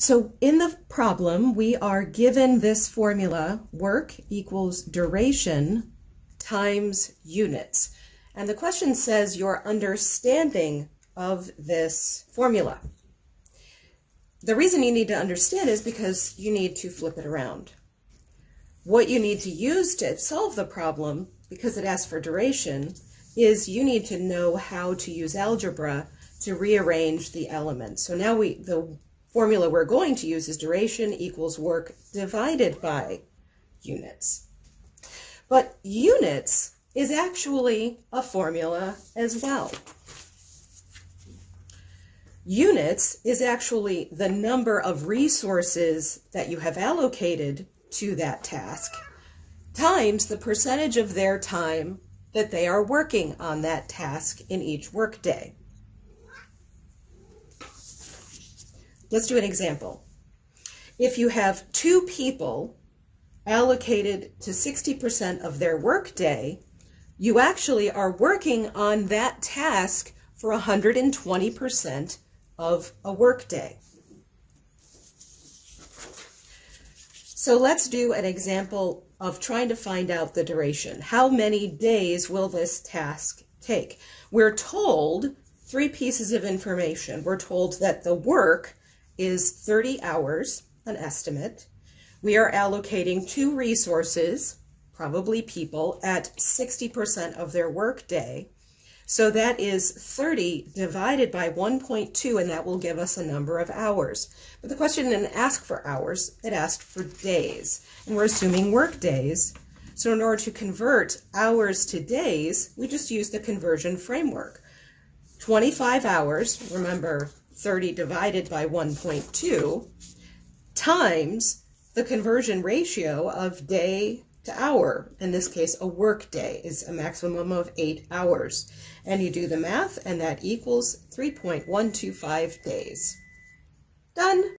So in the problem, we are given this formula, work equals duration times units. And the question says your understanding of this formula. The reason you need to understand is because you need to flip it around. What you need to use to solve the problem, because it asks for duration, is you need to know how to use algebra to rearrange the elements. So now the formula we're going to use is duration equals work divided by units. But units is actually a formula as well. Units is actually the number of resources that you have allocated to that task times the percentage of their time that they are working on that task in each workday. Let's do an example. If you have two people allocated to 60% of their workday, you actually are working on that task for 120% of a workday. So let's do an example of trying to find out the duration. How many days will this task take? We're told three pieces of information. We're told that the work is 30 hours, an estimate. We are allocating two resources, probably people, at 60% of their workday. So that is 30 divided by 1.2, and that will give us a number of hours. But the question didn't ask for hours, it asked for days. And we're assuming work days. So in order to convert hours to days, we just use the conversion framework. 25 hours, remember, 30 divided by 1.2 times the conversion ratio of day to hour. In this case, a work day is a maximum of 8 hours. And you do the math, and that equals 3.125 days. Done.